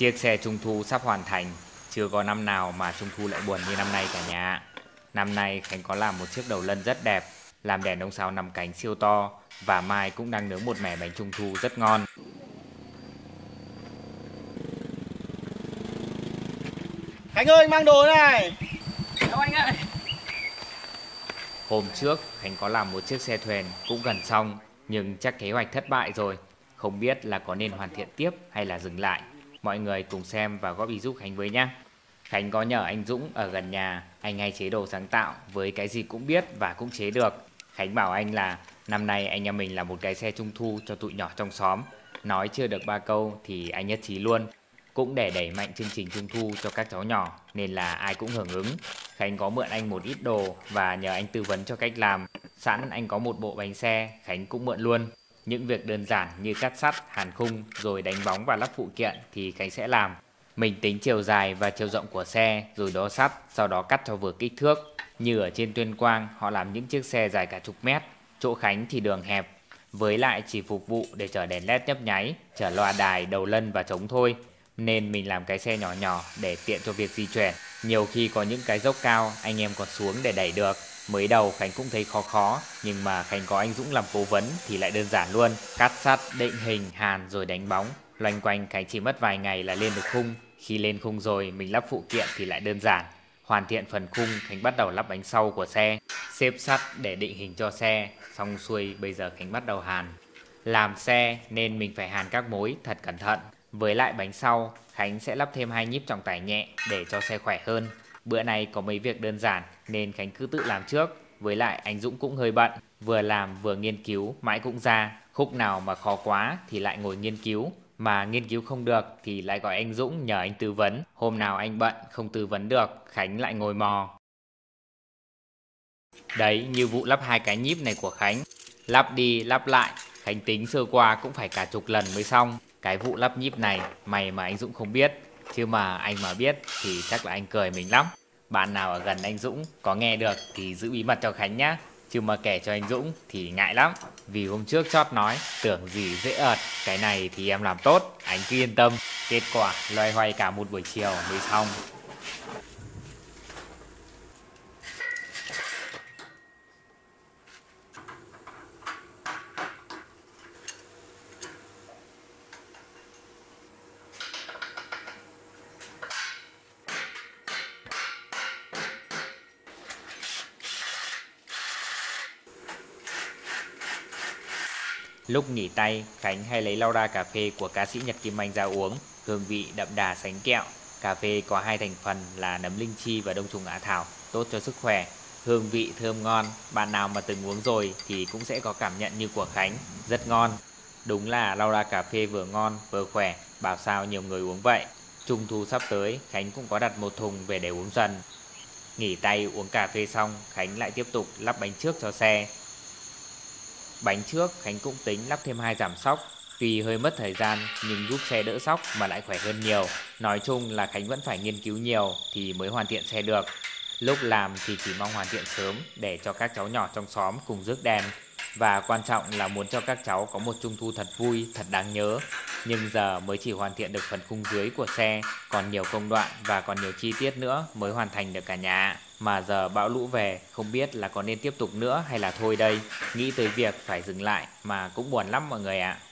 Chiếc xe trung thu sắp hoàn thành, chưa có năm nào mà trung thu lại buồn như năm nay cả nhà. Năm nay Khánh có làm một chiếc đầu lân rất đẹp, làm đèn ông sao 5 cánh siêu to, và Mai cũng đang nướng một mẻ bánh trung thu rất ngon. Khánh ơi, mang đồ này. Đâu anh ơi. Hôm trước Khánh có làm một chiếc xe thuyền cũng gần xong, nhưng chắc kế hoạch thất bại rồi. Không biết là có nên hoàn thiện tiếp hay là dừng lại. Mọi người cùng xem và góp ý giúp Khánh với nhé. Khánh có nhờ anh Dũng ở gần nhà, anh hay chế đồ sáng tạo với cái gì cũng biết và cũng chế được. Khánh bảo anh là năm nay anh em mình làm một cái xe trung thu cho tụi nhỏ trong xóm. Nói chưa được 3 câu thì anh nhất trí luôn. Cũng để đẩy mạnh chương trình trung thu cho các cháu nhỏ nên là ai cũng hưởng ứng. Khánh có mượn anh một ít đồ và nhờ anh tư vấn cho cách làm. Sẵn anh có một bộ bánh xe, Khánh cũng mượn luôn. Những việc đơn giản như cắt sắt, hàn khung rồi đánh bóng và lắp phụ kiện thì Khánh sẽ làm. Mình tính chiều dài và chiều rộng của xe rồi đo sắt, sau đó cắt cho vừa kích thước. Như ở trên Tuyên Quang họ làm những chiếc xe dài cả chục mét, chỗ Khánh thì đường hẹp. Với lại chỉ phục vụ để chở đèn led nhấp nháy, chở loa đài, đầu lân và trống thôi. Nên mình làm cái xe nhỏ nhỏ để tiện cho việc di chuyển. Nhiều khi có những cái dốc cao anh em còn xuống để đẩy được. Mới đầu Khánh cũng thấy khó, nhưng mà Khánh có anh Dũng làm cố vấn thì lại đơn giản luôn. Cắt sắt, định hình, hàn rồi đánh bóng. Loanh quanh Khánh chỉ mất vài ngày là lên được khung. Khi lên khung rồi mình lắp phụ kiện thì lại đơn giản. Hoàn thiện phần khung, Khánh bắt đầu lắp bánh sau của xe. Xếp sắt để định hình cho xe. Xong xuôi bây giờ Khánh bắt đầu hàn. Làm xe nên mình phải hàn các mối thật cẩn thận. Với lại bánh sau, Khánh sẽ lắp thêm 2 nhíp trọng tải nhẹ để cho xe khỏe hơn. Bữa nay có mấy việc đơn giản nên Khánh cứ tự làm trước. Với lại anh Dũng cũng hơi bận, vừa làm vừa nghiên cứu mãi cũng ra. Khúc nào mà khó quá thì lại ngồi nghiên cứu, mà nghiên cứu không được thì lại gọi anh Dũng nhờ anh tư vấn. Hôm nào anh bận không tư vấn được, Khánh lại ngồi mò. Đấy, như vụ lắp 2 cái nhíp này của Khánh, lắp đi lắp lại, Khánh tính sơ qua cũng phải cả chục lần mới xong. Cái vụ lắp nhíp này mày mà anh Dũng không biết, chứ mà anh mà biết thì chắc là anh cười mình lắm. Bạn nào ở gần anh Dũng có nghe được thì giữ bí mật cho Khánh nhá, chứ mà kể cho anh Dũng thì ngại lắm. Vì hôm trước chót nói tưởng gì dễ ợt, cái này thì em làm tốt, anh cứ yên tâm. Kết quả loay hoay cả một buổi chiều mới xong. Lúc nghỉ tay, Khánh hay lấy Laura cà phê của ca sĩ Nhật Kim Anh ra uống, hương vị đậm đà sánh kẹo. Cà phê có 2 thành phần là nấm linh chi và đông trùng hạ thảo, tốt cho sức khỏe, hương vị thơm ngon. Bạn nào mà từng uống rồi thì cũng sẽ có cảm nhận như của Khánh, rất ngon. Đúng là Laura cà phê vừa ngon vừa khỏe, bảo sao nhiều người uống vậy. Trung thu sắp tới, Khánh cũng có đặt một thùng về để uống dần. Nghỉ tay uống cà phê xong, Khánh lại tiếp tục lắp bánh trước cho xe. Bánh trước Khánh cũng tính lắp thêm 2 giảm sóc, tuy hơi mất thời gian nhưng giúp xe đỡ sóc mà lại khỏe hơn nhiều. Nói chung là Khánh vẫn phải nghiên cứu nhiều thì mới hoàn thiện xe được. Lúc làm thì chỉ mong hoàn thiện sớm để cho các cháu nhỏ trong xóm cùng rước đèn. Và quan trọng là muốn cho các cháu có một trung thu thật vui, thật đáng nhớ. Nhưng giờ mới chỉ hoàn thiện được phần khung dưới của xe, còn nhiều công đoạn và còn nhiều chi tiết nữa mới hoàn thành được cả nhà. Mà giờ bão lũ về, không biết là có nên tiếp tục nữa hay là thôi đây. Nghĩ tới việc phải dừng lại mà cũng buồn lắm mọi người ạ.